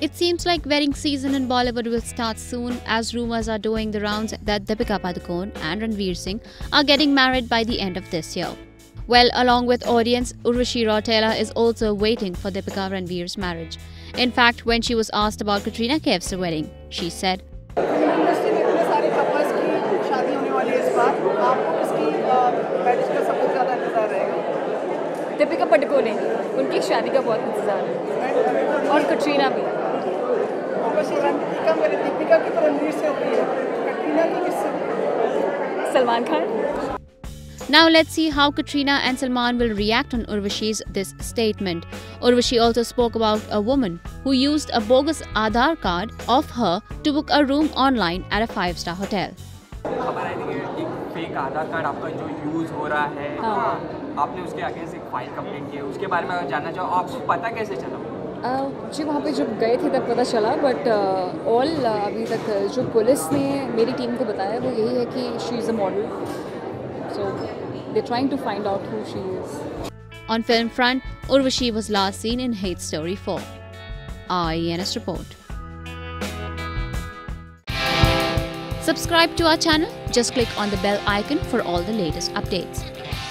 It seems like wedding season in Bollywood will start soon, as rumors are doing the rounds that Deepika Padukone and Ranveer Singh are getting married by the end of this year. Well, along with audience, Urvashi Rautela is also waiting for Deepika Ranveer's marriage. In fact, when she was asked about Katrina Kaif's wedding, she said, Deepika Padukone, unki shaadi ka bahut इंतजार है और कटरीना भी दीपिका की रणवीर से होती है कटरीना की किससे Salman Khan Now let's see how Katrina and Salman will react on Urvashi's this statement. Urvashi also spoke about a woman who used a bogus Aadhaar card of her to book a room online at a 5-star hotel. हमारा एक fake Aadhaar card आपका जो use हो रहा है आपने उसके against एक फाइल कंप्लेंट की है उसके बारे में अगर जानना चाहो आपको पता कैसे चला? जी वहाँ पे जब गए थे तब पता चला बट ऑल अभी तक जो पुलिस ने मेरी टीम को बताया वो यही है कि she is a model so they trying to find out who she is on film front Urvashi was last seen in hate story 4 IANS report Subscribe to our channel. Just click on the bell icon for all the latest updates.